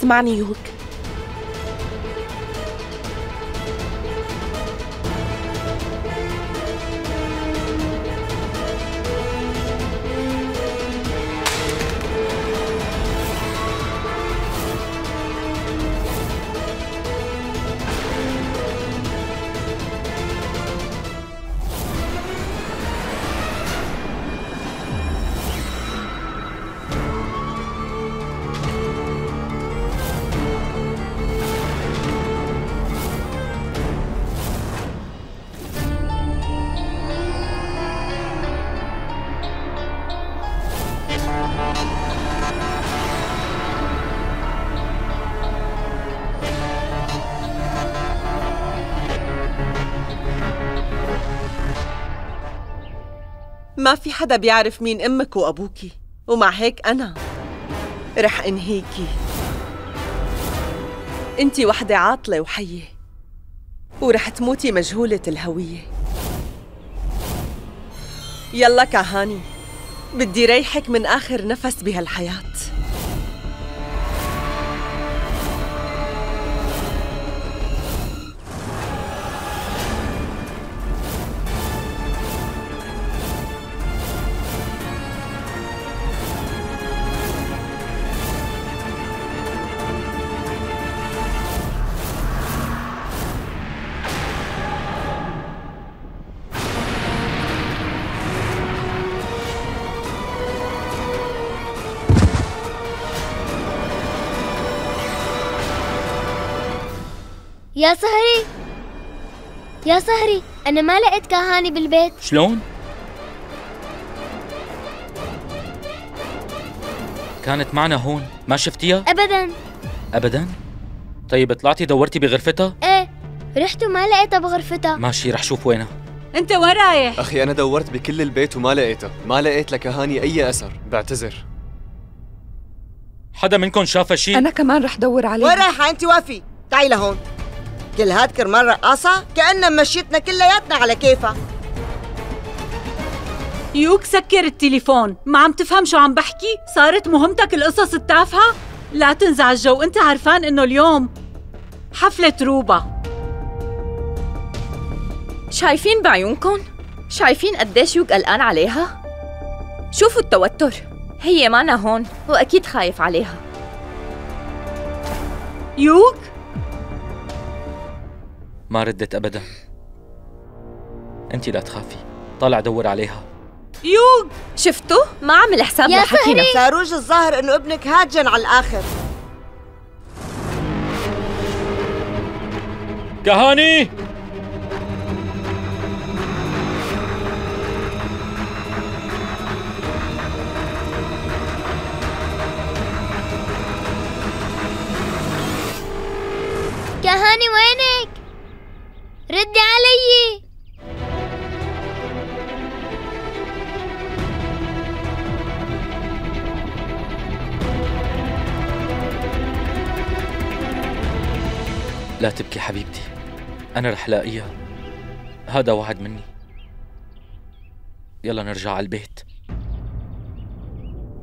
اسمعني يوغ، ما في حدا بيعرف مين أمك وأبوكي، ومع هيك أنا رح أنهيكي. أنتي وحدة عاطلة وحية، ورح تموتي مجهولة الهوية. يلا كاهاني، بدي ريحك من آخر نفس بهالحياة. يا سهري، أنا ما لقيت كاهاني بالبيت. شلون؟ كانت معنا هون، ما شفتيها؟ أبداً؟ طيب طلعتي دورتي بغرفتها؟ إيه، رحت وما لقيتها بغرفتها. ماشي، رح شوف وينها. أنت وين رايح؟ أخي أنا دورت بكل البيت وما لقيتها، ما لقيت لكاهاني أي أثر، بعتذر. حدا منكم شافها شي؟ أنا كمان رح دور عليها. وين رايحة أنت وافي؟ تعي لهون. كل هاد كرمال رقاصة كأننا مشيتنا كلياتنا على كيفها. يوغ سكر التليفون، ما عم تفهم شو عم بحكي؟ صارت مهمتك القصص التافهة؟ لا تنزعج، وانت عرفان انه اليوم حفلة روبا. شايفين بعيونكم؟ شايفين قديش يوغ قلقان عليها؟ شوفوا التوتر، هي معنا هون واكيد خايف عليها. يوغ؟ ما ردت أبداً. أنتي لا تخافي، طالع دور عليها. يوغ! شفتوا؟ ما عمل حساب لحكينا. ساروج الظاهر إنه ابنك هاجن على الآخر. كاهاني! كاهاني وينك؟ ردي علي. لا تبكي حبيبتي، أنا رح لاقيها، هذا وعد مني. يلا نرجع على البيت.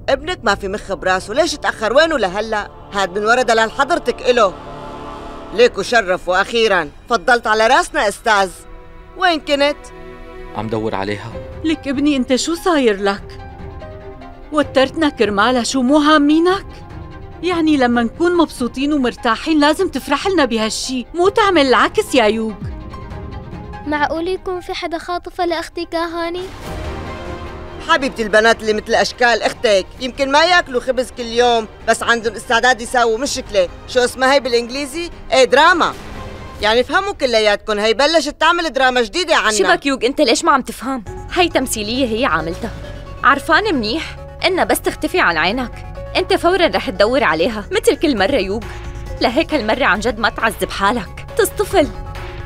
ابنك ما في مخ براسه، ليش تأخر؟ وينه لهلا؟ هاد من ورا دلال حضرتك إله. ليك وشرف، واخيرا فضلت على راسنا استاذ. وين كنت؟ عم دور عليها. لك ابني انت شو صاير لك؟ وترتنا كرمالها، شو مو هامينك؟ يعني لما نكون مبسوطين ومرتاحين لازم تفرح لنا بهالشي، مو تعمل العكس يا يوغ. معقول يكون في حدا خاطفه لاختي كاهاني؟ حبيبتي البنات اللي مثل اشكال اختك يمكن ما ياكلوا خبز كل يوم، بس عندهم استعداد يساووا مشكله، شو اسمها هي بالانجليزي؟ ايه، دراما. يعني فهموا كلياتكم، هي بلشت تعمل دراما جديده عنا. شبك يوغ، انت ليش ما عم تفهم؟ هي تمثيليه هي عاملتها، عرفان منيح انها بس تختفي عن عينك انت فورا رح تدور عليها مثل كل مره. يوغ لهيك هالمره عن جد ما تعذب حالك، تصطفل،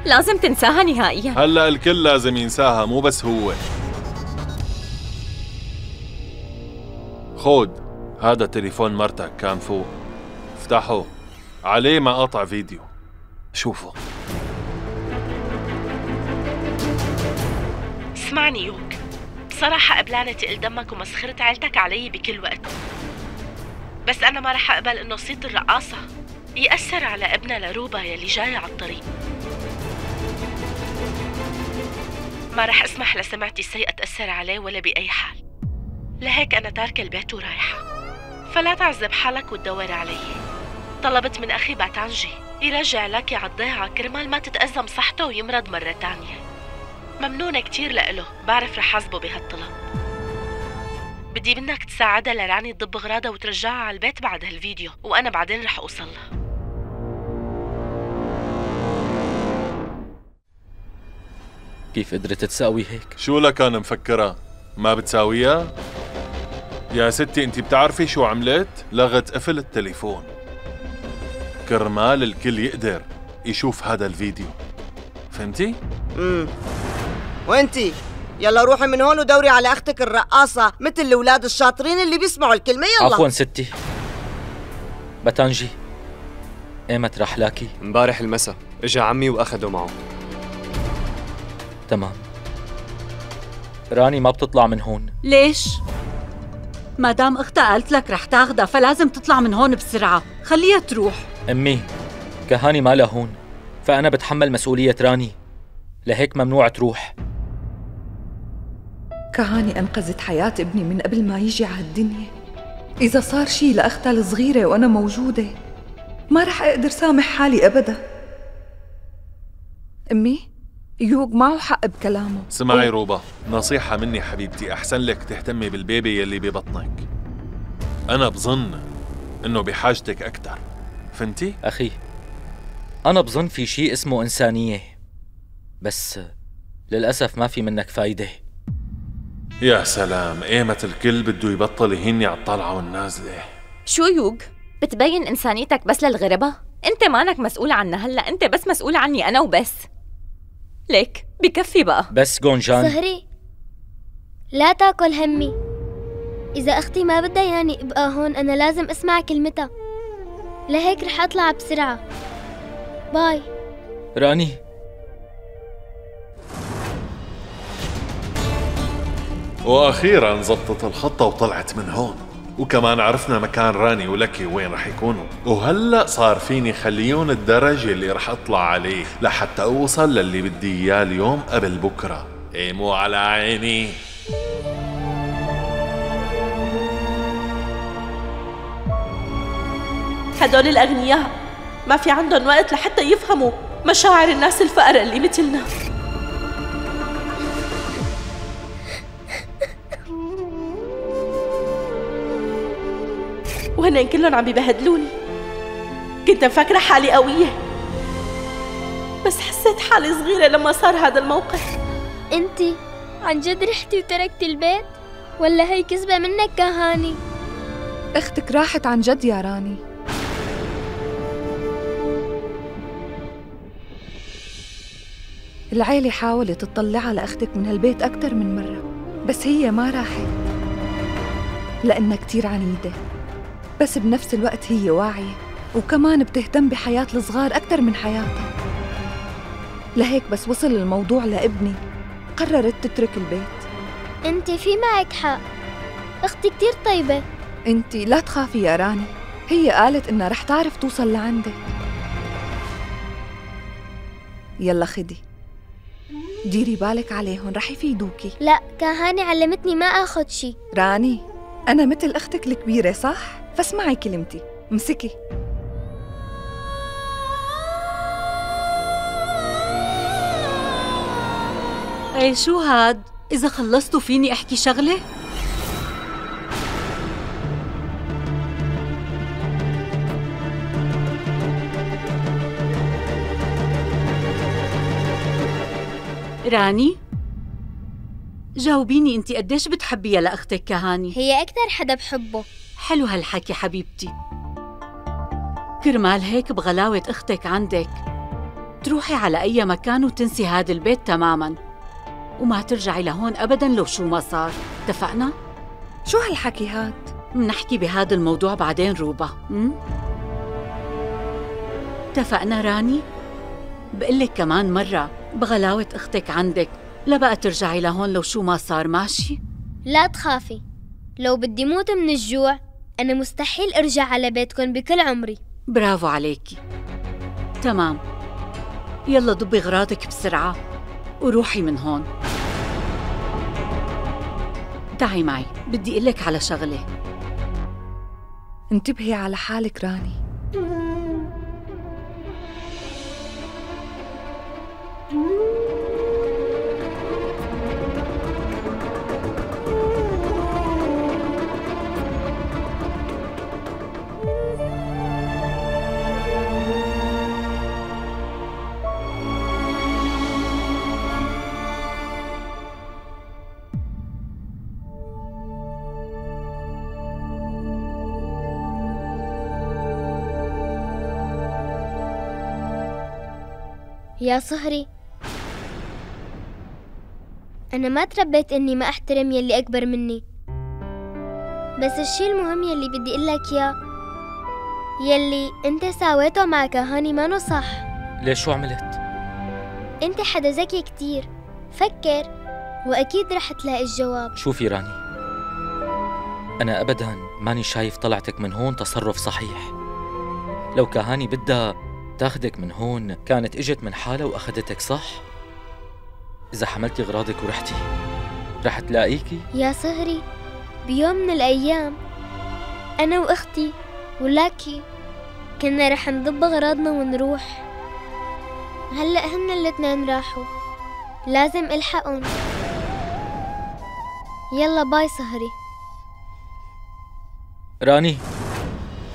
لازم تنساها نهائيا. هلا الكل لازم ينساها، مو بس هو. خود هذا تليفون مرتك كان فوق، افتحه، عليه مقاطع فيديو، شوفوا. اسمعني يوغ، بصراحة قبلانة تقل دمك ومسخرة عيلتك علي بكل وقت، بس أنا ما رح أقبل إنه صيت الرقاصة يأثر على ابنها لروبا يلي جاي على الطريق. ما رح اسمح لسمعتي السيئة تأثر عليه ولا بأي حال، لهيك أنا تاركة البيت ورايحة، فلا تعذب حالك وتدور علي. طلبت من أخي باتانجي يرجع لك على الضيعة كرمال ما تتأزم صحته ويمرض مرة تانية. ممنونة كتير لإله، بعرف رح أعذبه بهالطلب. بدي منك تساعدها لراني تضب غراضها وترجعها على البيت بعد هالفيديو، وأنا بعدين رح أوصلها. كيف قدرت تساوي هيك؟ شو لك أنا مفكرة؟ ما بتساويها؟ يا ستي أنت بتعرفي شو عملت؟ لغت قفل التليفون كرمال الكل يقدر يشوف هذا الفيديو، فهمتي؟ وانتي يلا روحي من هون ودوري على أختك الرقاصة مثل الأولاد الشاطرين اللي بيسمعوا الكلمة. يلا عفواً ستي. باتانجي ايمت رحلاكي؟ امبارح المساء اجا عمي وأخده معه. تمام. راني ما بتطلع من هون. ليش؟ مادام اختها قالت لك رح تاخدها فلازم تطلع من هون بسرعة، خليها تروح. أمي كاهاني ما لها هون، فأنا بتحمل مسؤولية راني، لهيك ممنوع تروح. كاهاني أنقذت حياة ابني من قبل ما يجي على الدنيا، إذا صار شي لأختها الصغيرة وأنا موجودة ما رح أقدر سامح حالي أبدا. أمي يوغ معه حق بكلامه. سمعي روبا، نصيحة مني حبيبتي، أحسن لك تهتمي بالبيبي يلي ببطنك، أنا بظن إنه بحاجتك أكثر، فهمتي؟ أخي أنا بظن في شيء اسمه إنسانية، بس للأسف ما في منك فايدة. يا سلام، ايمت الكل بده يبطل يهيني على الطالعة والنازلة. شو يوغ؟ بتبين إنسانيتك بس للغربة؟ أنت مانك مسؤول عنها هلا، أنت بس مسؤول عني أنا وبس. ليك بكفي بقى. بس جونجان سهري لا تاكل همي، إذا أختي ما بدها ياني أبقى هون أنا لازم أسمع كلمتها، لهيك رح أطلع بسرعة. باي راني. وأخيراً زبطت الخطة وطلعت من هون، وكمان عرفنا مكان راني ولكي وين رح يكونوا، وهلأ صار فيني خليون الدرجة اللي رح أطلع عليه لحتى أوصل للي بدي إياه اليوم قبل بكرة. قيموا على عيني. هدول الأغنياء ما في عندهم وقت لحتى يفهموا مشاعر الناس الفقراء اللي مثلنا. وهن كلهم عم بيبهدلوني، كنت مفكرة حالي قوية بس حسيت حالي صغيرة لما صار هذا الموقف. انتي عن جد رحتي وتركتي البيت ولا هي كذبة منك كاهاني؟ اختك راحت عن جد يا راني. العيلة حاولت تطلعها لأختك من هالبيت أكثر من مرة بس هي ما راحت لأنها كتير عنيدة، بس بنفس الوقت هي واعية وكمان بتهتم بحياة الصغار أكثر من حياتها، لهيك بس وصل الموضوع لابني قررت تترك البيت. انتي في معك حق، أختي كتير طيبة. انتي لا تخافي يا راني، هي قالت إنها رح تعرف توصل لعندك. يلا خدي ديري بالك عليهم رح يفيدوكي. لا كاهاني علمتني ما آخذ شي. راني أنا مثل أختك الكبيرة صح؟ فاسمعي كلمتي، امسكي. اي شو هاد؟ إذا خلصتوا فيني أحكي شغلة؟ راني؟ جاوبيني أنتِ قديش بتحبيها لأختك كهاني؟ هي أكثر حدا بحبه. حلو هالحكي حبيبتي، كرمال هيك بغلاوة أختك عندك تروحي على أي مكان وتنسي هاد البيت تماماً وما ترجعي لهون أبداً لو شو ما صار، اتفقنا؟ شو هالحكي هاد؟ منحكي بهاد الموضوع بعدين روبا، اتفقنا راني؟ بقلك كمان مرة بغلاوة أختك عندك لا بقى ترجعي لهون لو شو ما صار، ماشي؟ لا تخافي، لو بدي موت من الجوع أنا مستحيل أرجع على بيتكم بكل عمري. برافو عليكي. تمام، يلا ضبي اغراضك بسرعة وروحي من هون. تعي معي، بدي اقلك على شغلة. انتبهي على حالك راني. يا صهري، أنا ما تربيت إني ما أحترم يلي أكبر مني، بس الشي المهم يلي بدي إقلك ياه يلي أنت ساويته مع كاهاني مانو صح. ليش؟ شو عملت؟ أنت حدا ذكي كتير، فكر وأكيد رح تلاقي الجواب. شوفي راني، أنا أبداً ماني شايف طلعتك من هون تصرف صحيح. لو كاهاني بدها تاخدك من هون كانت اجت من حالها واخدتك، صح؟ اذا حملتي اغراضك ورحتي رح تلاقيكي. يا صهري، بيوم من الايام انا واختي ولاكي كنا رح نضب اغراضنا ونروح. هلا هن الاثنين راحوا، لازم الحقهم. يلا باي صهري. راني،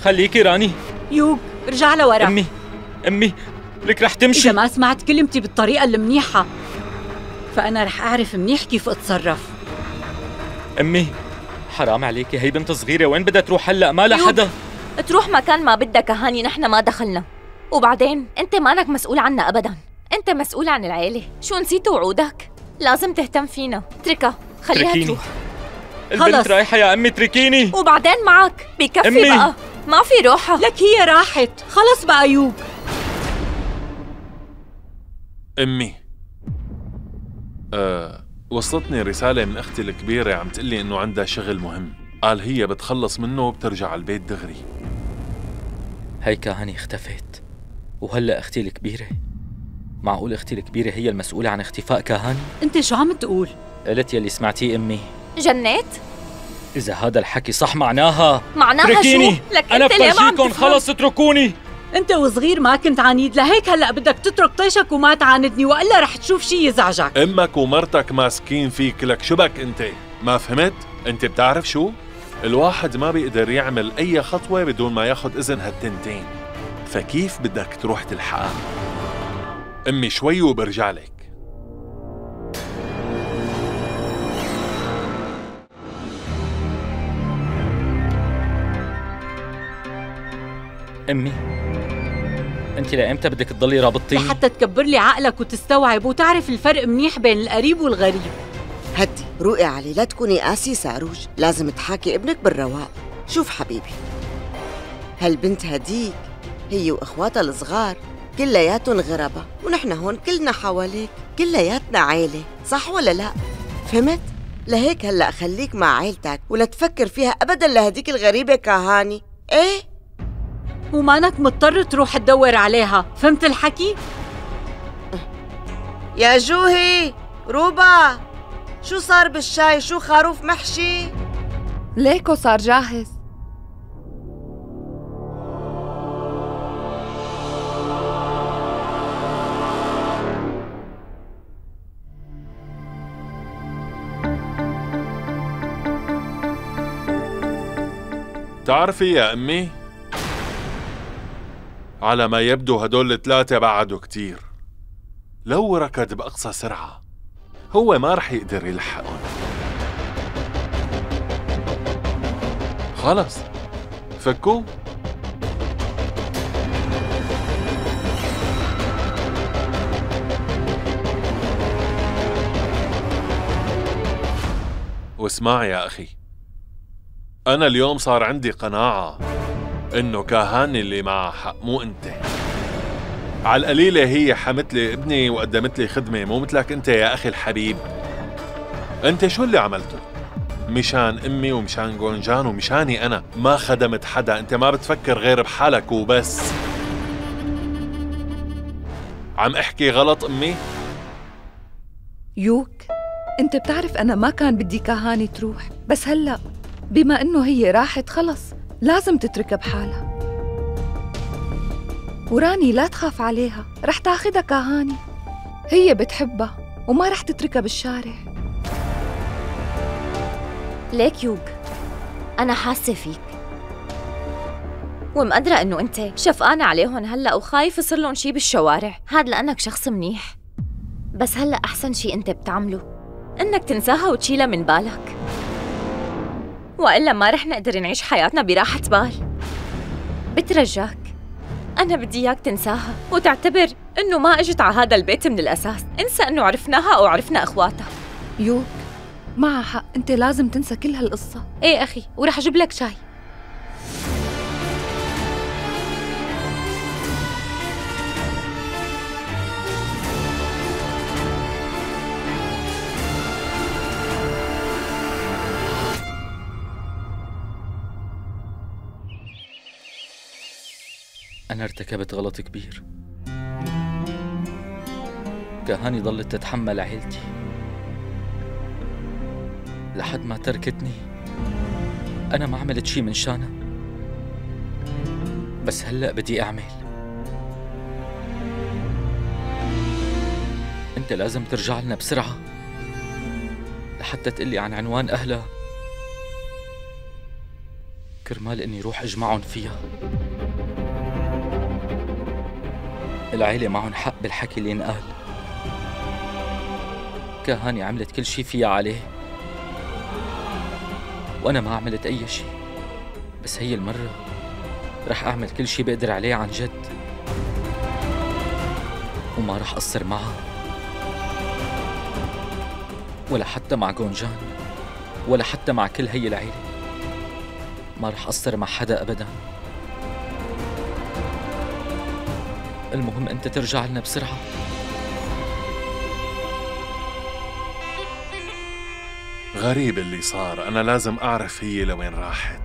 خليكي راني. يوغ، ارجع لورا. أمي، لك رح تمشي. إذا ما سمعت كلمتي بالطريقة المنيحة فأنا رح أعرف منيح كيف أتصرف. أمي، حرام عليكي، هي بنت صغيرة، وين بدها تروح هلأ؟ ما لها حدا. تروح مكان ما بدها كهاني، نحن ما دخلنا. وبعدين أنت مانك مسؤول عنا أبداً، أنت مسؤول عن العيلة. شو نسيت وعودك؟ لازم تهتم فينا. اتركها، خليها تروح. البنت رايحة يا أمي، اتركيني. وبعدين معك، بكفي أمي. بقى ما في روحة، لك هي راحت خلص بقى. يوغ، أمي، وصلتني رسالة من أختي الكبيرة عم تقلي إنه عندها شغل مهم، قال هي بتخلص منه وبترجع على البيت دغري. هي كاهاني اختفت، وهلأ أختي الكبيرة؟ معقول أختي الكبيرة هي المسؤولة عن اختفاء كاهاني؟ أنت شو عم تقول؟ قلت يلي سمعتيه أمي. جنيت؟ إذا هذا الحكي صح معناها تركيني. شو؟ لك أنا بفرجيكم، خلص اتركوني. أنت وصغير ما كنت عنيد، لهيك هلأ بدك تترك طيشك وما تعاندني، وإلا رح تشوف شي يزعجك. أمك ومرتك ماسكين فيك، لك شبك أنت؟ ما فهمت؟ أنت بتعرف شو؟ الواحد ما بيقدر يعمل أي خطوة بدون ما ياخد إذن هالتنتين، فكيف بدك تروح تلحقها؟ أمي شوي وبرجع لك. أمي، أنت لأمتى بدك تضلي رابطتيني؟ حتى تكبر لي عقلك وتستوعب وتعرف الفرق منيح بين القريب والغريب. هدي، روقي علي، لا تكوني قاسي ساروج، لازم تحاكي ابنك بالرواق. شوف حبيبي، هالبنت هديك هي وإخواتها الصغار كلياتهم غربة، ونحن هون كلنا حواليك، كلياتنا عيلة، صح ولا لا؟ فهمت؟ لهيك هلأ خليك مع عيلتك ولا تفكر فيها أبداً لهديك الغريبة كاهاني. إيه؟ ومانك مضطر تروح تدور عليها، فهمت الحكي؟ يا جوهي، روبا، شو صار بالشاي؟ شو خروف محشي؟ ليكو صار جاهز. تعرفي يا أمي؟ على ما يبدو هدول الثلاثة بعدوا كتير، لو ركض بأقصى سرعة هو ما رح يقدر يلحقهم. خلص فكوا. واسمع يا أخي، أنا اليوم صار عندي قناعة إنه كاهاني اللي معها حق، مو أنت. على القليلة هي حمت لي ابني وقدمت لي خدمة، مو مثلك أنت يا أخي الحبيب. أنت شو اللي عملته؟ مشان امي ومشان جونجان ومشاني انا، ما خدمت حدا، انت ما بتفكر غير بحالك وبس. عم احكي غلط امي؟ يوك انت بتعرف انا ما كان بدي كاهاني تروح، بس هلا بما انه هي راحت خلص لازم تتركها بحالها. وراني لا تخاف عليها، رح تاخدها كاهاني، هي بتحبها وما رح تتركها بالشارع. ليك يوغ، أنا حاسة فيك ومقدرة إنه أنت شفقانة عليهم هلأ وخايف يصير لهم شي بالشوارع، هاد لأنك شخص منيح، بس هلأ أحسن شي أنت بتعمله إنك تنساها وتشيلها من بالك، وإلا ما رح نقدر نعيش حياتنا براحة بال. بترجاك، أنا بدي إياك تنساها وتعتبر إنه ما إجت على هذا البيت من الأساس، انسى إنه عرفناها أو عرفنا إخواتها. يوغ معها حق، أنت لازم تنسى كل هالقصة. إيه أخي، ورح أجيب لك شاي. أنا ارتكبت غلط كبير، كاهاني ضلت تتحمل عيلتي لحد ما تركتني، أنا ما عملت شي من شانها، بس هلأ بدي أعمل. أنت لازم ترجع لنا بسرعة لحتى تقلي عن عنوان أهلها كرمال إني روح أجمعهم فيها. العيلة معهم حق بالحكي اللي انقال، كاهاني عملت كل شي فيها عليه وأنا ما عملت أي شي، بس هي المرة رح أعمل كل شي بقدر عليه عن جد وما رح أقصر معها ولا حتى مع جونجان ولا حتى مع كل هي العيلة، ما رح أقصر مع حدا أبداً. المهم أنت ترجع لنا بسرعة. غريب اللي صار، أنا لازم أعرف هي لوين راحت،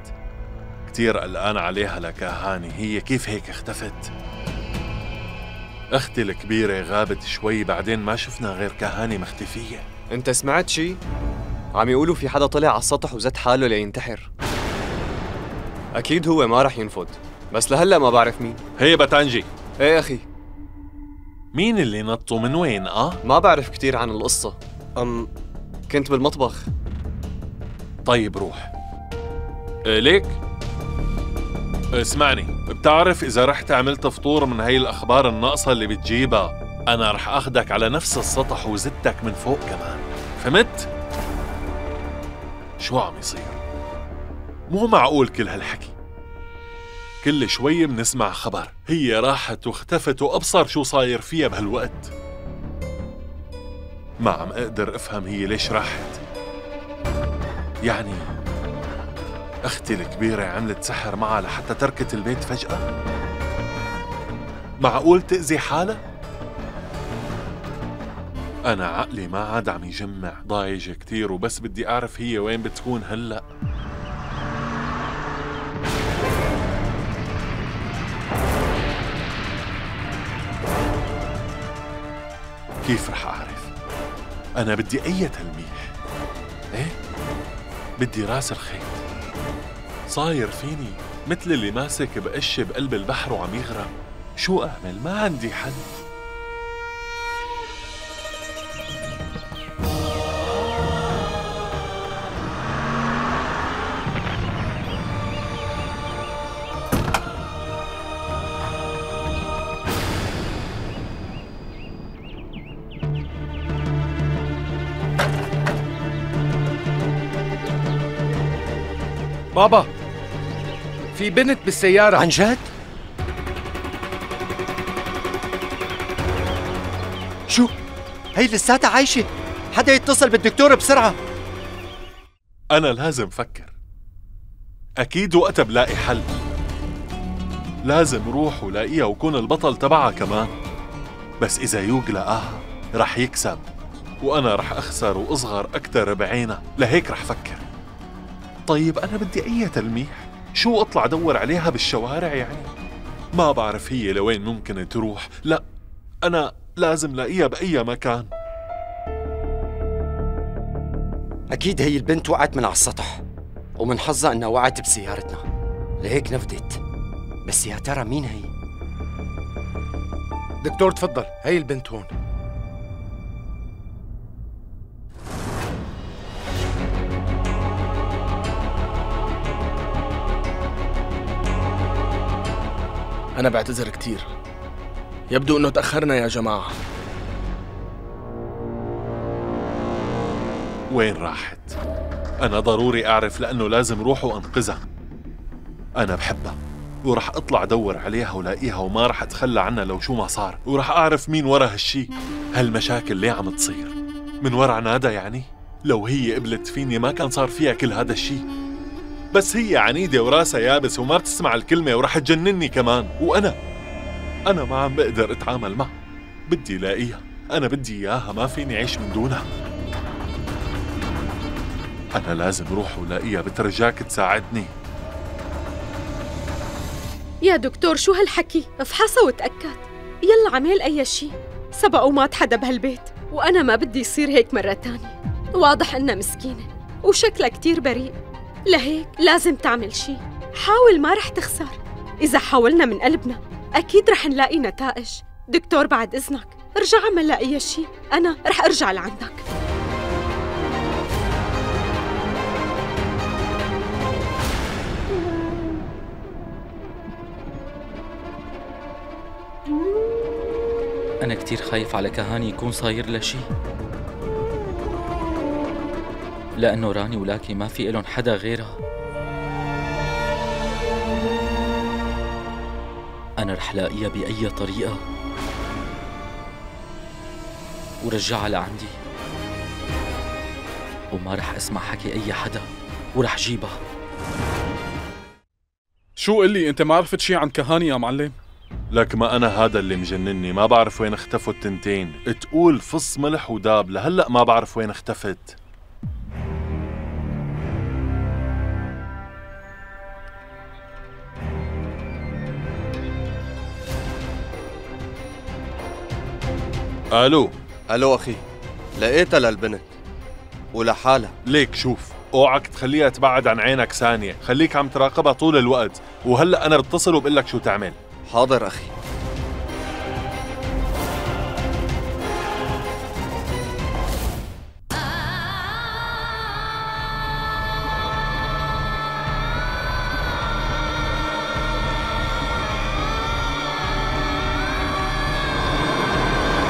كتير قلقان عليها لكاهاني، هي كيف هيك اختفت؟ أختي الكبيرة غابت شوي بعدين ما شفنا غير كاهاني مختفية. أنت سمعت شي؟ عم يقولوا في حدا طلع على السطح وزت حاله لينتحر. أكيد هو ما رح ينفض، بس لهلا ما بعرف مين. هي باتانجي. ايه اخي، مين اللي نطوا من وين؟ ما بعرف كثير عن القصة، كنت بالمطبخ. طيب روح. ليك اسمعني، بتعرف إذا رحت عملت فطور من هاي الأخبار الناقصة اللي بتجيبها، أنا رح أخدك على نفس السطح وزدتك من فوق كمان، فهمت؟ شو عم يصير؟ مو معقول كل هالحكي، كل شوي بنسمع خبر، هي راحت واختفت وأبصر شو صاير فيها بهالوقت. ما عم أقدر أفهم هي ليش راحت، يعني أختي الكبيرة عملت سحر معها لحتى تركت البيت فجأة؟ معقول تأذي حالها؟ أنا عقلي ما عاد عم يجمع، ضايجة كتير وبس بدي أعرف هي وين بتكون هلأ. كيف رح أعرف؟ أنا بدي أي تلميح، إيه؟ بدي راس الخيط، صاير فيني مثل اللي ماسك بقشة بقلب البحر وعم يغرق، شو أعمل؟ ما عندي حل. بابا، في بنت بالسيارة. عن جد؟ شو؟ هي لساتها عايشة، حدا يتصل بالدكتور بسرعة. أنا لازم فكر، أكيد وقتها بلاقي حل، لازم روح ولاقيها وكون البطل تبعها كمان، بس إذا يوغ لقاها رح يكسب وأنا رح أخسر وأصغر أكتر بعينها، لهيك رح فكر. طيب أنا بدي أي تلميح، شو أطلع أدور عليها بالشوارع يعني؟ ما بعرف هي لوين ممكن تروح، لا أنا لازم لاقيها بأي مكان. أكيد هي البنت وقعت من على السطح ومن حظها إنها وقعت بسيارتنا لهيك نفدت، بس يا ترى مين هي؟ دكتور تفضل، هي البنت هون. أنا بعتذر كتير، يبدو إنه تأخرنا يا جماعة. وين راحت؟ أنا ضروري أعرف لأنه لازم روح وأنقذها. أنا بحبها ورح أطلع أدور عليها ولاقيها وما رح أتخلى عنها لو شو ما صار، ورح أعرف مين ورا هالشي. هالمشاكل ليه عم تصير؟ من ورا عنادا يعني؟ لو هي قبلت فيني ما كان صار فيها كل هذا الشي، بس هي عنيدة وراسها يابس وما بتسمع الكلمة ورح تجنني كمان، وأنا ما عم بقدر أتعامل معها. بدي لاقيها، أنا بدي إياها، ما فيني أعيش من دونها. أنا لازم روح ولاقيها، بترجاك تساعدني. يا دكتور شو هالحكي؟ افحصها وتأكد، يلا عمل أي شيء، سبق ومات حدا بهالبيت وأنا ما بدي يصير هيك مرة تانية. واضح إنها مسكينة وشكلها كتير بريء، لهيك لازم تعمل شيء، حاول ما رح تخسر، إذا حاولنا من قلبنا أكيد رح نلاقي نتائج. دكتور بعد إذنك ارجع عمل لأي شيء، أنا رح أرجع لعندك. أنا كتير خايف على كاهاني يكون صاير له شيء، لأنه راني ولاكي ما في إلهم حدا غيرها. أنا رح لاقيها بأي طريقة ورجعها لعندي، وما رح أسمع حكي أي حدا ورح جيبها. شو قلي أنت ما عرفت شي عن كاهاني يا معلم؟ لك ما أنا هذا اللي مجنني، ما بعرف وين اختفوا التنتين. تقول فص ملح وداب، لهلأ ما بعرف وين اختفت. الو اخي، لقيتها للبنت ولحالها. ليك شوف، اوعك تخليها تبعد عن عينك ثانية، خليك عم تراقبها طول الوقت، وهلا انا بتصل وبقول لك شو تعمل. حاضر اخي.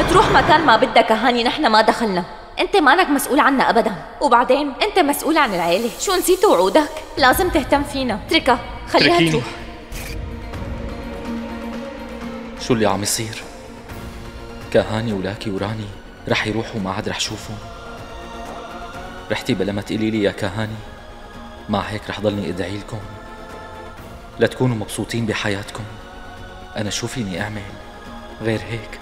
تروح مكان ما بدك كاهاني، نحن ما دخلنا، انت مالك مسؤول عنا ابدا، وبعدين انت مسؤول عن العيلة، شو نسيت وعودك؟ لازم تهتم فينا، اتركها خليها تروح. تركيني. شو اللي عم يصير؟ كاهاني ولاكي وراني رح يروحوا وما عاد رح شوفهم. رحتي بلا ما تقولي لي يا كاهاني، مع هيك رح ضلني ادعي لكم لتكونوا مبسوطين بحياتكم. انا شو فيني اعمل غير هيك؟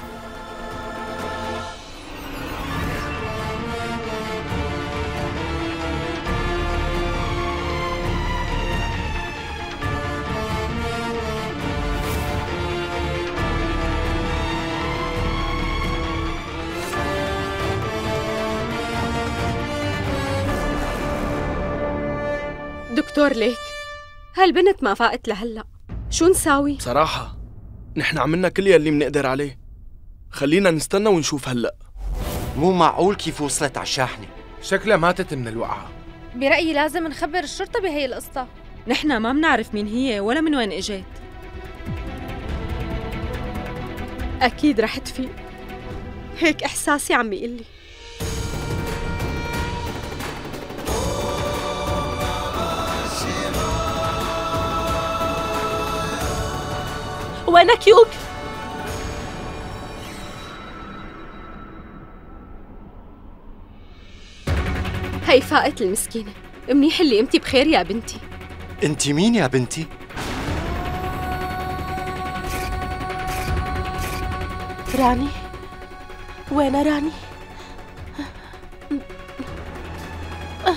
دكتور ليك هالبنت ما فاقت لهلا، شو نساوي؟ بصراحة نحن عملنا كل يلي منقدر عليه، خلينا نستنى ونشوف. هلا مو معقول كيف وصلت على الشاحنة، شكلها ماتت من الوقعة. برأيي لازم نخبر الشرطة بهي القصة، نحن ما بنعرف مين هي ولا من وين اجت. أكيد رح تفيق، هيك إحساسي عم بيقلي. وينك يوغ؟ هي فاقت المسكينة، منيح اللي قمتي بخير يا بنتي. انت مين يا بنتي؟ راني، وين راني؟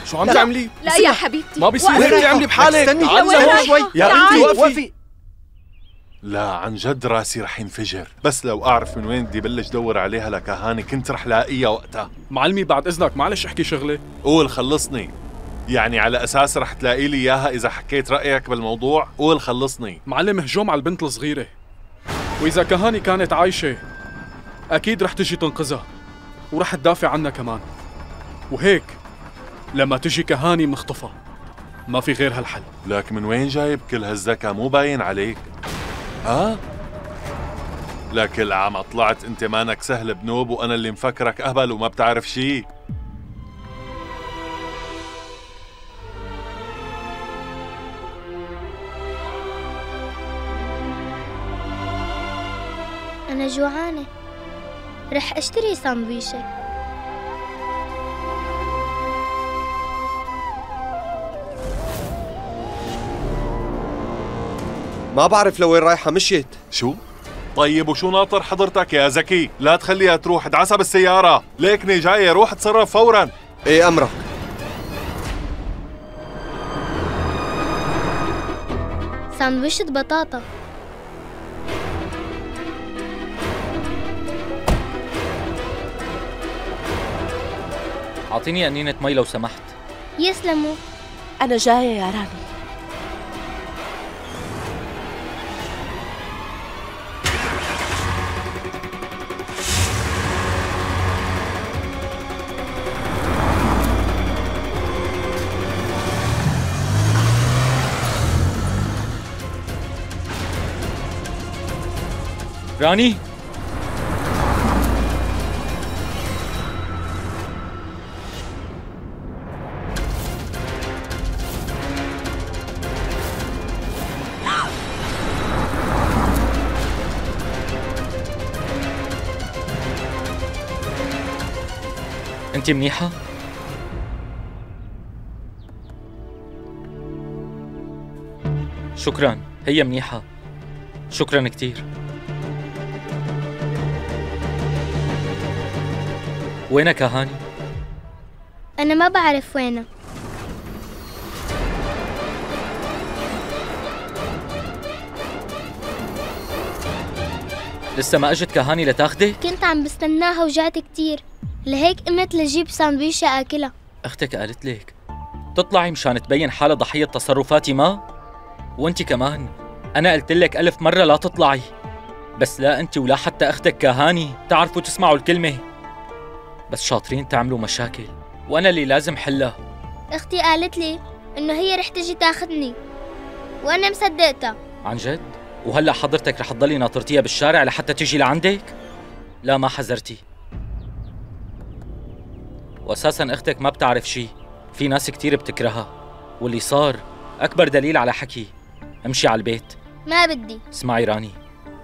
شو عم تعملي؟ لا يا حبيبتي ما بيصير هيك تعملي بحالك. استني شوي يا بنتي، وقفي. لا عن جد راسي رح ينفجر، بس لو اعرف من وين بدي بلش دور عليها لكاهاني كنت رح لاقيها وقتها. معلمي بعد اذنك معلش احكي شغله. قول خلصني، يعني على اساس رح تلاقي لي اياها اذا حكيت رايك بالموضوع. قول خلصني. معلم هجوم على البنت الصغيره، واذا كاهاني كانت عايشه اكيد رح تجي تنقذها ورح تدافع عنها كمان، وهيك لما تجي كاهاني مخطفه ما في غير هالحل. لك من وين جايب كل هالذكاء؟ مو باين عليك. ها؟ لك العام طلعت انت مانك سهل بنوب، وانا اللي مفكرك اهبل وما بتعرف شي. انا جوعانه، رح اشتري سندويشه. ما بعرف لوين رايحة، مشيت. شو؟ طيب وشو ناطر حضرتك يا زكي؟ لا تخليها تروح، اتعسى بالسيارة، ليكني جاية، روح اتصرف فوراً. ايه أمرك. ساندويشة بطاطا. أعطيني قنينة مي لو سمحت. يسلموا. أنا جاية يا راني. راني انت منيحة؟ شكرا، هي منيحة، شكرا كتير. وينك يا هاني؟ أنا ما بعرف وينه. لسه ما اجت كاهاني لتاخده؟ كنت عم بستناها وجعت كتير، لهيك قمت لجيب ساندويشة آكلها. أختك قالت لك تطلعي مشان تبين حالها ضحية تصرفاتي ما؟ وأنت كمان، أنا قلت لك 1000 مرة لا تطلعي، بس لا أنت ولا حتى أختك كاهاني تعرفوا تسمعوا الكلمة، بس شاطرين تعملوا مشاكل وأنا اللي لازم حلها. أختي قالت لي إنه هي رح تجي تاخذني وأنا مصدقتها. عن جد؟ وهلأ حضرتك رح تضلي ناطرتيها بالشارع لحتى تجي لعندك؟ لا ما حذرتي، وأساساً أختك ما بتعرف شي، في ناس كتير بتكرهها، واللي صار أكبر دليل على حكي. امشي على البيت. ما بدي. اسمعي راني،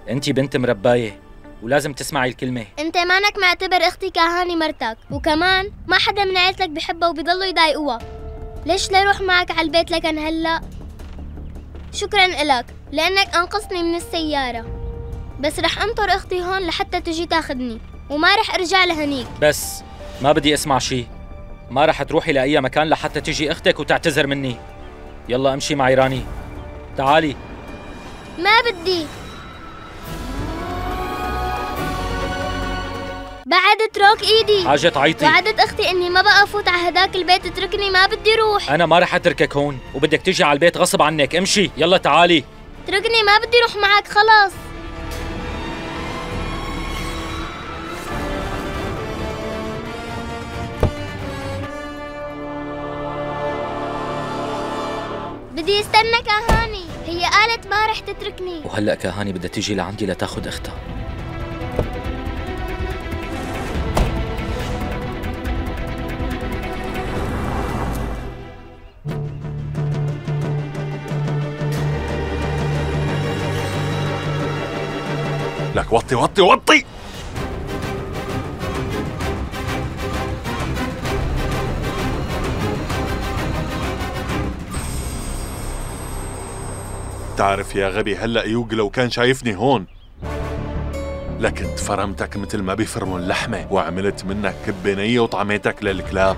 أنت بنت مرباية ولازم تسمعي الكلمة. انت مانك معتبر اختي كاهاني مرتك، وكمان ما حدا من عيلتك بحبها وبيضلوا يضايقوها. ليش لا اروح معك على البيت لكن هلا؟ شكرا لك لانك انقذتني من السيارة، بس رح انطر اختي هون لحتى تجي تاخذني وما رح ارجع لهنيك. بس ما بدي اسمع شي، ما رح تروحي لأي مكان لحتى تجي اختك وتعتذر مني. يلا امشي معي راني، تعالي. ما بدي. بعد اترك ايدي. حاجة تعيطي؟ وعدت اختي اني ما بقى افوت على هداك البيت، اتركني ما بدي روح. انا ما رح اتركك هون، وبدك تجي على البيت غصب عنك. امشي يلا تعالي. اتركني ما بدي روح معك خلاص. بدي استنى كاهاني، هي قالت ما رح تتركني. وهلأ كاهاني بدها تيجي لعندي لتاخد اختها. لك وطي وطي وطي. تعرف يا غبي، هلأ يوغ لو كان شايفني هون لكنت فرمتك مثل ما بيفرموا اللحمة، وعملت منك كبة نية وطعميتك للكلاب.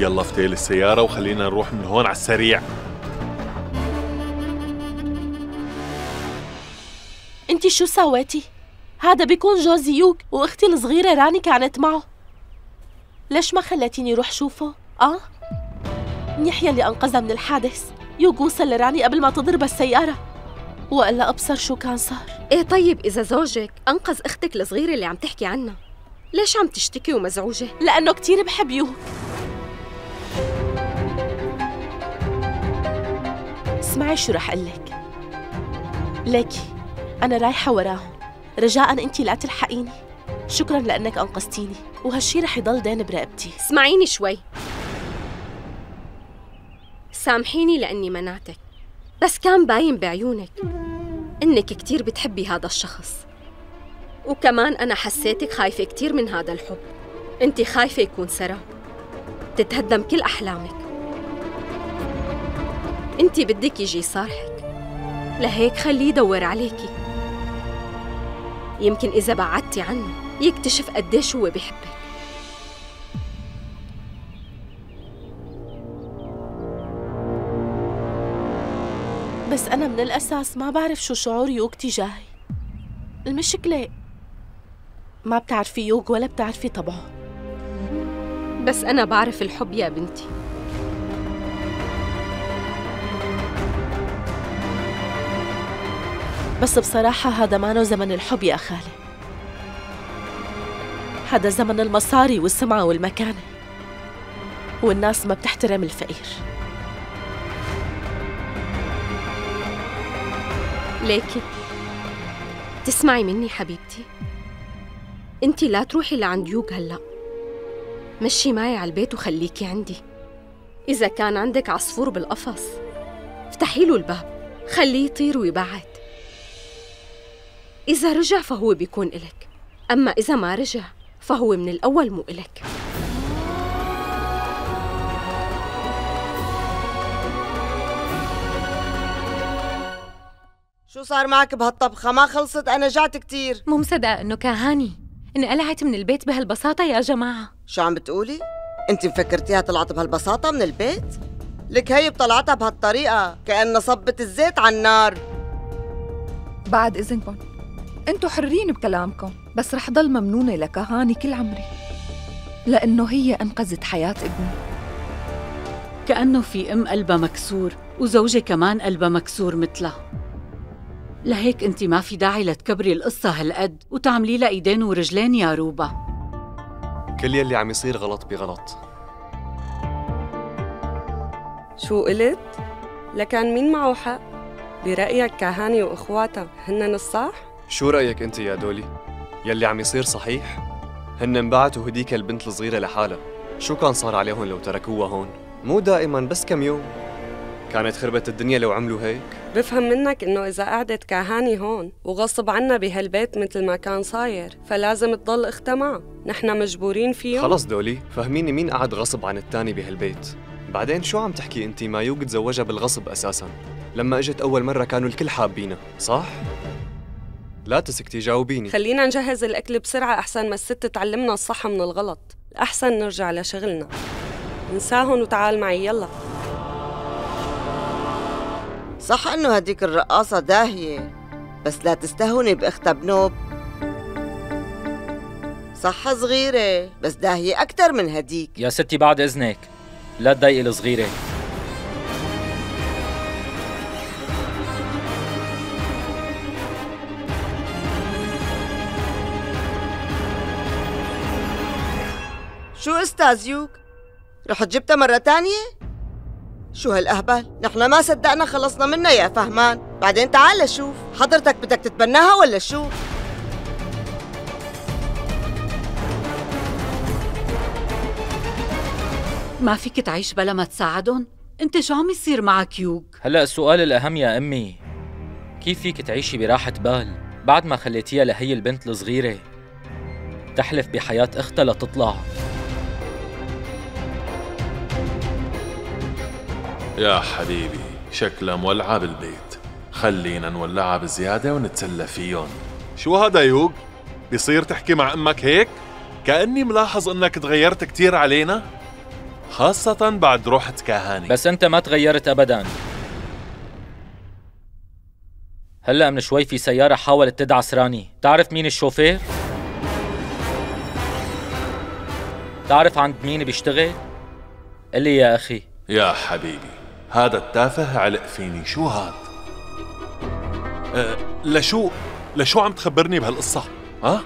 يلا افتح السيارة وخلينا نروح من هون على السريع. انتي شو سويتي؟ هذا بيكون جوزي يوغ، واختي الصغيرة راني كانت معه. ليش ما خلتيني روح شوفه؟ منيح يلي انقذها من الحادث. يوغ وصل لراني قبل ما تضرب السيارة، والا ابصر شو كان صار. ايه طيب، اذا زوجك انقذ اختك الصغيرة اللي عم تحكي عنها، ليش عم تشتكي ومزعوجة؟ لأنه كتير بحب يوغ. اسمعي شو رح قلك، ليكي أنا رايحة وراهم، رجاءً أنتي لا تلحقيني. شكراً لأنك أنقذتيني، وهالشي رح يضل دين برقبتي. اسمعيني شوي، سامحيني لأني منعتك، بس كان باين بعيونك إنك كتير بتحبي هذا الشخص، وكمان أنا حسيتك خايفة كتير من هذا الحب. أنتي خايفة يكون سراب، تتهدم كل أحلامك، أنتي بدك يجي يصارحك، لهيك خليه يدور عليكي. يمكن إذا بعدتي عنه يكتشف قديش هو بيحبك. بس أنا من الأساس ما بعرف شو شعور يوغ تجاهي. المشكلة ما بتعرفي يوغ ولا بتعرفي طبعه. بس أنا بعرف الحب يا بنتي. بس بصراحة هذا مانو زمن الحب يا خالي، هذا زمن المصاري والسمعة والمكانة، والناس ما بتحترم الفقير. ليكي تسمعي مني حبيبتي، انتي لا تروحي لعند يوغ هلا، مشي معي على البيت وخليكي عندي. إذا كان عندك عصفور بالقفص افتحي له الباب، خليه يطير ويبعد. إذا رجع فهو بيكون إلك، أما إذا ما رجع فهو من الأول مو إلك. شو صار معك بهالطبخة؟ ما خلصت، أنا جعت كتير. مو مصدقة إنه كاهاني انقلعت من البيت بهالبساطة يا جماعة. شو عم بتقولي؟ أنت مفكرتيها طلعت بهالبساطة من البيت؟ لك هي طلعتها بهالطريقة كأنها صبت الزيت على النار. بعد إذنكم، أنتو حرين بكلامكم، بس رح ضل ممنونة لكاهاني كل عمري، لأنه هي أنقذت حياة ابني. كأنه في أم قلبها مكسور وزوجة كمان قلبها مكسور مثلها، لهيك أنت ما في داعي لتكبري القصة هالقد وتعملي لها إيدين ورجلين يا روبا. كل يلي عم يصير غلط بغلط. شو قلت؟ لكان مين معه حق؟ برأيك كاهاني وإخواتها هنن الصح؟ شو رأيك أنت يا دولي؟ يلي عم يصير صحيح؟ هن انبعتوا هديك البنت الصغيرة لحالها، شو كان صار عليهم لو تركوها هون؟ مو دائماً بس كم يوم، كانت خربت الدنيا لو عملوا هيك؟ بفهم منك إنه إذا قعدت كاهاني هون وغصب عنا بهالبيت مثل ما كان صاير، فلازم تضل اختها معها، نحن مجبورين فيهم. خلص دولي، فهميني مين قعد غصب عن التاني بهالبيت؟ بعدين شو عم تحكي أنت؟ ما يوغ تزوجها بالغصب أساساً، لما اجت أول مرة كانوا الكل حابينها، صح؟ لا تسكتي، جاوبيني. خلينا نجهز الأكل بسرعة أحسن ما الست تعلمنا الصح من الغلط، الأحسن نرجع لشغلنا. انساهم وتعال معي يلا. صح إنه هديك الرقاصة داهية، بس لا تستهوني بأختها بنوب. صح صغيرة، بس داهية أكثر من هديك. يا ستي بعد إذنك، لا تضايقي الصغيرة. شو أستاذ يوغ؟ رحت جبتها مرة تانية؟ شو هالأهبل؟ نحن ما صدقنا خلصنا منها يا فهمان. بعدين تعال شوف، حضرتك بدك تتبناها ولا شو؟ ما فيك تعيش بلا ما تساعدهم؟ أنت شو عم يصير معك يوغ؟ هلأ السؤال الأهم يا أمي، كيف فيك تعيشي براحة بال بعد ما خليتيها لهي البنت الصغيرة تحلف بحياة أختها لتطلع؟ يا حبيبي شكلها مولعة بالبيت، خلينا نولعها بزيادة ونتسلى فيهم. شو هذا يوغ؟ بصير تحكي مع أمك هيك؟ كأني ملاحظ أنك تغيرت كتير علينا. خاصة بعد روحة كاهاني. بس أنت ما تغيرت أبداً. هلأ من شوي في سيارة حاولت تدعس راني. تعرف مين الشوفير؟ تعرف عند مين بيشتغل؟ قل لي يا أخي. يا حبيبي هذا التافه علق فيني. شو هاد؟ لشو عم تخبرني بهالقصة؟ ها؟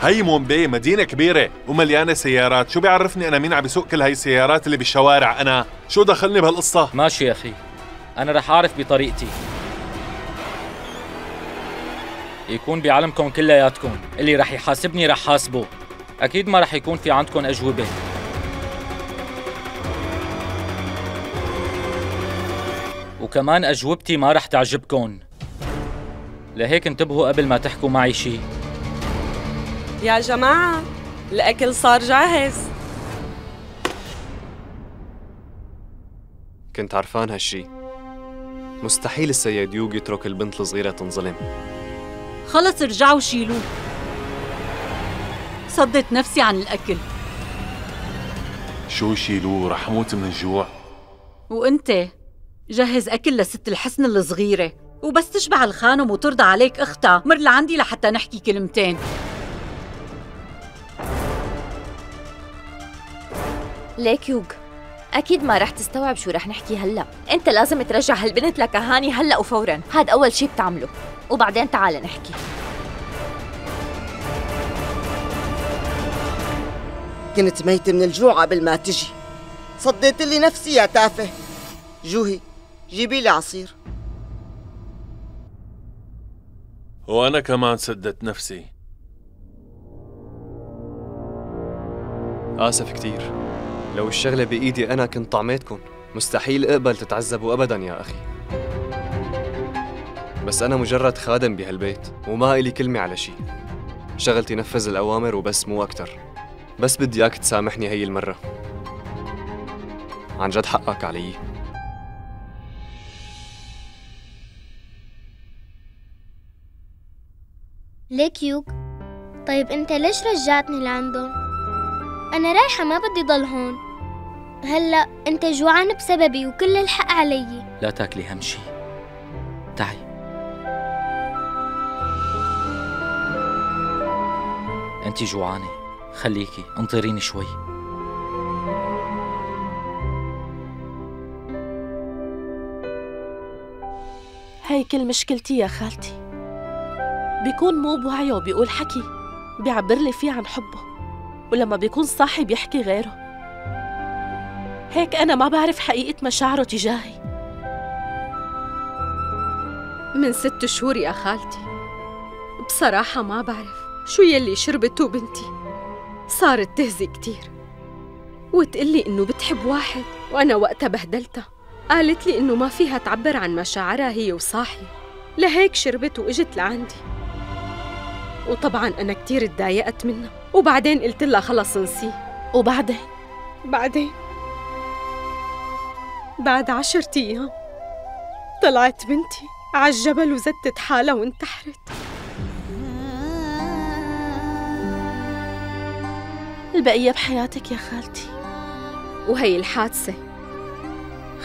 هي مومباي مدينة كبيرة ومليانة سيارات، شو بيعرفني أنا مين عم بيسوق كل هاي السيارات اللي بالشوارع أنا؟ شو دخلني بهالقصة؟ ماشي يا أخي، أنا رح أعرف بطريقتي. يكون بعلمكم كلياتكم، اللي رح يحاسبني رح حاسبه، أكيد ما رح يكون في عندكم أجوبة. وكمان أجوبتي ما رح تعجبكم، لهيك انتبهوا قبل ما تحكوا معي شي. يا جماعة الأكل صار جاهز. كنت عرفان هالشي، مستحيل السيد يوغ يترك البنت الصغيرة تنظلم. خلص ارجعوا شيلوه، صدت نفسي عن الأكل. شو شيلوه؟ رح أموت من الجوع. وأنت جهز أكل لست الحسن الصغيرة، وبس تشبع الخانم وترضى عليك أختها مر لعندي لحتى نحكي كلمتين. ليك يوغ، أكيد ما رح تستوعب شو رح نحكي هلأ. أنت لازم ترجع هالبنت لكهاني هلأ وفوراً، هاد أول شي بتعمله، وبعدين تعال نحكي. كنت ميتة من الجوع قبل ما تجي، صديت لي نفسي يا تافه. جوهي جيبي لي عصير. وأنا كمان سدت نفسي. آسف كتير، لو الشغلة بإيدي أنا كنت طعميتكم. مستحيل أقبل تتعذبوا أبداً يا أخي، بس أنا مجرد خادم بهالبيت وما إلي كلمة على شي. شغلتي نفذ الأوامر وبس، مو أكتر. بس بدي إياك تسامحني هي المرة، عن جد حقك علي. ليك يوغ، طيب أنت ليش رجعتني لعندهم؟ أنا رايحة، ما بدي ضل هون. هلا انت جوعان بسببي وكل الحق علي. لا تاكلي هم شي، تعي. انت جوعانه، خليكي انطريني شوي. هي كل مشكلتي يا خالتي، بيكون مو بوعيه وبيقول حكي بيعبر لي فيه عن حبه، ولما بيكون صاحي بيحكي غيره. هيك أنا ما بعرف حقيقة مشاعره تجاهي. من 6 شهور يا خالتي، بصراحة ما بعرف شو يلي شربته بنتي. صارت تهزي كتير وتقلي إنه بتحب واحد، وأنا وقتها بهدلتها. قالت لي إنه ما فيها تعبر عن مشاعرها هي وصاحية، لهيك شربت وإجت لعندي. وطبعاً أنا كتير اتضايقت منها، وبعدين قلت لها خلص نسيه. وبعدين بعد 10 أيام طلعت بنتي عالجبل وزتت حالها وانتحرت. البقية بحياتك يا خالتي. وهي الحادثة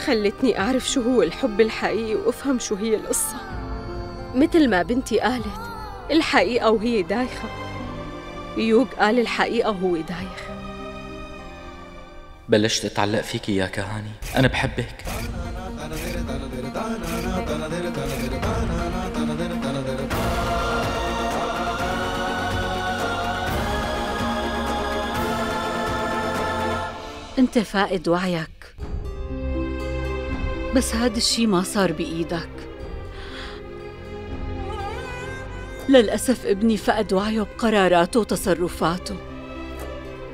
خلتني أعرف شو هو الحب الحقيقي وأفهم شو هي القصة. مثل ما بنتي قالت الحقيقة وهي دايخة، يوغ قال الحقيقة وهو دايخ. بلشت اتعلق فيكي يا كاهاني، أنا بحبك. أنت فاقد وعيك، بس هاد الشي ما صار بإيدك. للأسف ابني فقد وعيه بقراراته وتصرفاته.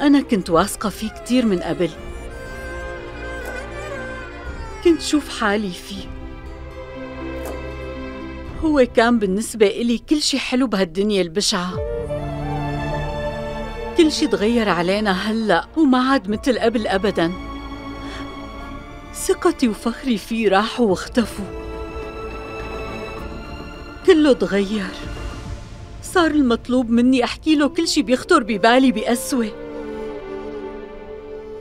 أنا كنت واثقة فيه كتير من قبل، كنت شوف حالي فيه. هو كان بالنسبة إلي كل شي حلو بهالدنيا البشعة. كل شي تغير علينا هلأ وما عاد مثل قبل أبداً. ثقتي وفخري فيه راحوا واختفوا، كله تغير. صار المطلوب مني أحكي له كل شي بيخطر ببالي بقسوة،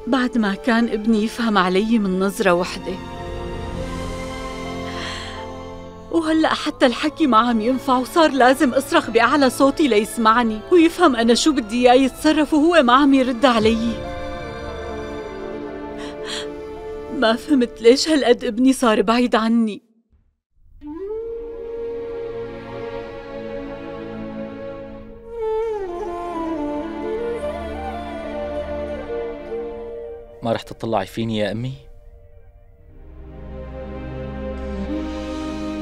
بعد ما كان ابني يفهم علي من نظرة وحدة، وهلأ حتى الحكي ما عم ينفع، وصار لازم أصرخ بأعلى صوتي ليسمعني ويفهم أنا شو بدي إياه يتصرف، وهو ما عم يرد علي. ما فهمت ليش هالقد ابني صار بعيد عني. ما رح تطلعي فيني يا أمي؟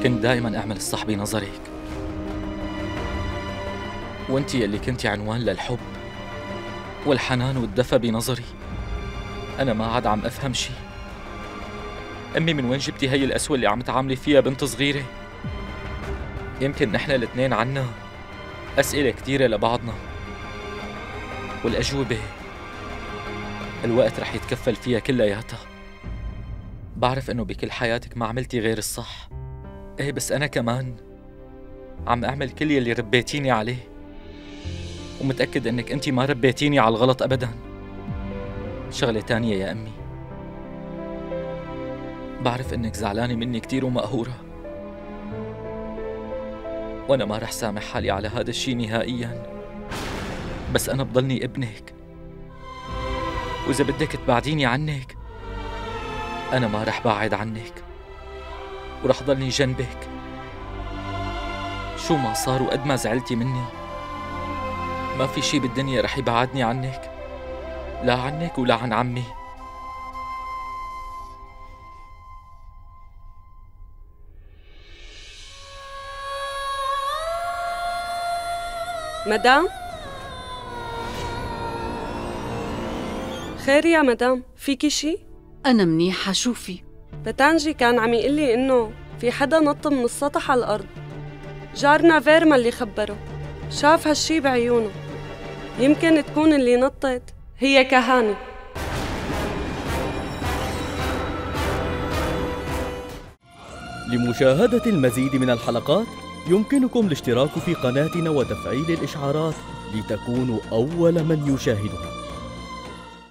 كنت دائما أعمل الصح بنظرك، وانتي اللي كنتي عنوان للحب والحنان والدفى بنظري. أنا ما عاد عم أفهم شي. أمي من وين جبتي هي القسوة اللي عم تعاملي فيها بنت صغيرة؟ يمكن نحن الاثنين عنا أسئلة كثيرة لبعضنا، والأجوبة الوقت رح يتكفل فيها كلياتها. بعرف إنه بكل حياتك ما عملتي غير الصح، إيه، بس أنا كمان عم أعمل كل يلي ربيتيني عليه، ومتأكد إنك أنتي ما ربيتيني على الغلط أبداً. شغلة تانية يا أمي، بعرف إنك زعلانة مني كتير ومقهورة، وأنا ما رح سامح حالي على هذا الشي نهائياً، بس أنا بضلني ابنك، وإذا بدك تبعديني عنك أنا ما رح بعد عنك، ورح ضلني جنبك شو ما صار. وقد ما زعلتي مني ما في شي بالدنيا رح يبعدني عنك، لا عنك ولا عن عمي. مدام، خير يا مدام؟ فيكي شي؟ أنا منيحة، شوفي باتانجي كان عم يقلي إنه في حدا نط من السطح على الأرض، جارنا فيرما اللي خبره، شاف هالشي بعيونه، يمكن تكون اللي نطت هي كاهاني. لمشاهدة المزيد من الحلقات يمكنكم الاشتراك في قناتنا وتفعيل الإشعارات لتكونوا أول من يشاهدها.